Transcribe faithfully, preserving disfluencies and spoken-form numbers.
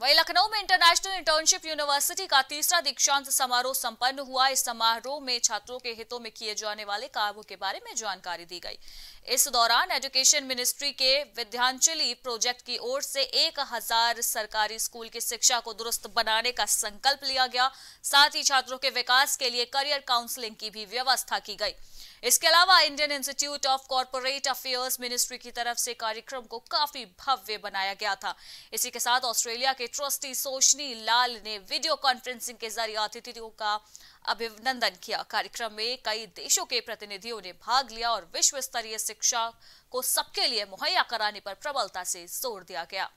वहीं लखनऊ में international internship university का तीसरा दीक्षांत समारोह संपन्न हुआ। इस समारोह में छात्रों के हितों में किए जाने वाले कार्यों के बारे में जानकारी दी गई। इस दौरान एजुकेशन मिनिस्ट्री के विद्यांचली प्रोजेक्ट की ओर से एक हजार सरकारी स्कूल की शिक्षा को दुरुस्त बनाने का संकल्प लिया गया। साथ ही छात्रों के विकास के लिए करियर काउंसलिंग की भी व्यवस्था की गई। इसके अलावा Indian institute of corporate affairs ministry की तरफ से कार्यक्रम को काफी भव्य बनाया गया था। इसी के साथ ऑस्ट्रेलिया के ट्रस्टी सोशनी लाल ने वीडियो कॉन्फ्रेंसिंग के जरिए अतिथियों का अभिनंदन किया। कार्यक्रम में कई देशों के प्रतिनिधियों ने भाग लिया और विश्व स्तरीय शिक्षा को सबके लिए मुहैया कराने पर प्रबलता से जोर दिया गया।